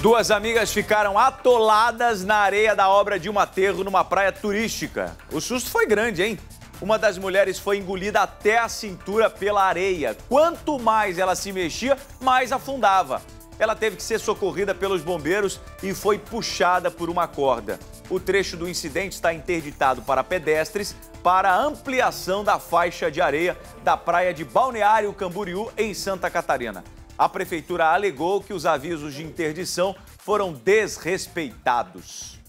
Duas amigas ficaram atoladas na areia da obra de um aterro numa praia turística. O susto foi grande, hein? Uma das mulheres foi engolida até a cintura pela areia. Quanto mais ela se mexia, mais afundava. Ela teve que ser socorrida pelos bombeiros e foi puxada por uma corda. O trecho do incidente está interditado para pedestres para ampliação da faixa de areia da praia de Balneário Camboriú, em Santa Catarina. A prefeitura alegou que os avisos de interdição foram desrespeitados.